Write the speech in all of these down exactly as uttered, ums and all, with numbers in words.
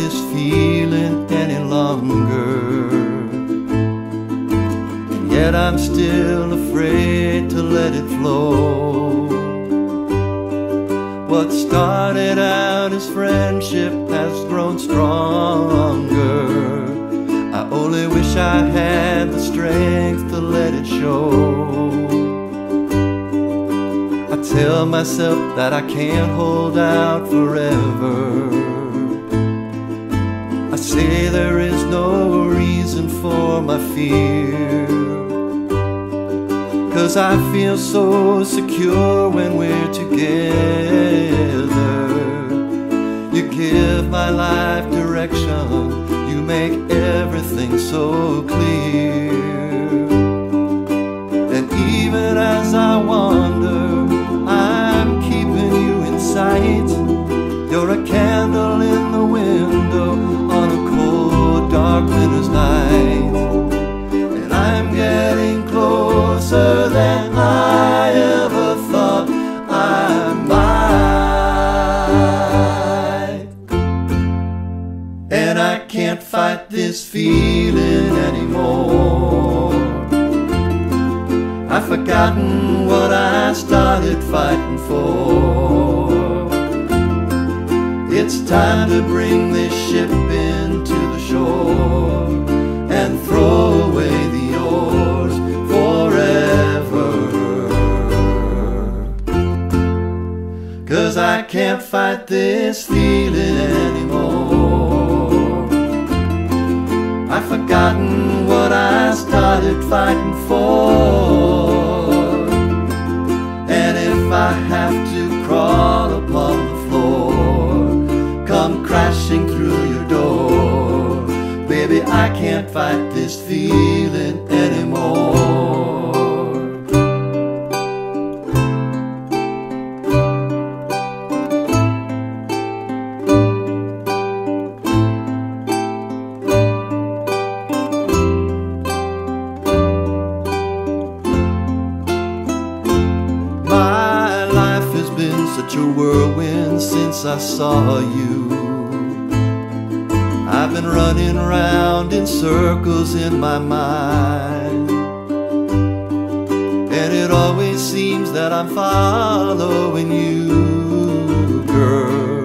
this feeling any longer. And yet I'm still afraid to let it flow. What started out as friendship has grown stronger. I only wish I had the strength to let it show. I tell myself that I can't hold out forever. I say there is no reason for my fear, 'cause I feel so secure when we're together. You give my life direction, you make everything so clear. And even as I wander, you're a candle in the window on a cold, dark winter's night. And I'm getting closer than I ever thought I might. And I can't fight this feeling anymore. I've forgotten what I started fighting for. It's time to bring this ship into the shore and throw away the oars forever. 'Cause I can't fight this feeling anymore. I've forgotten what I started fighting for. And if I have to crawl upon the crashing through your door, baby, I can't fight this feeling anymore. My life has been such a whirlwind since I saw you. I've been running round in circles in my mind, and it always seems that I'm following you, girl,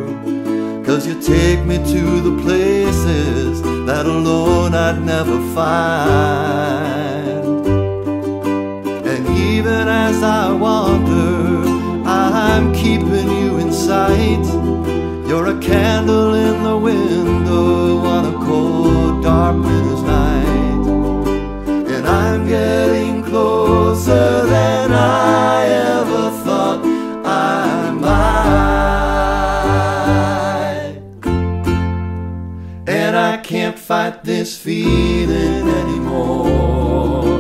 'cause you take me to the places that alone I'd never find. And even as I wander, I'm keeping you in sight. You're a candle in the window on a cold, dark winter's night. And I'm getting closer than I ever thought I might. And I can't fight this feeling anymore.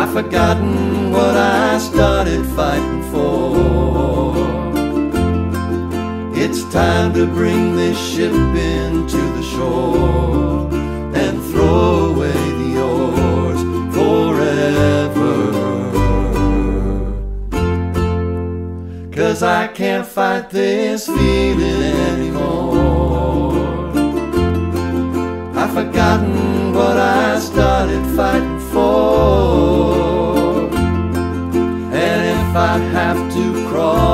I've forgotten what I started fighting for. It's time to bring this ship into the shore and throw away the oars forever. 'Cause I can't fight this feeling anymore. I've forgotten what I started fighting for. And if I have to crawl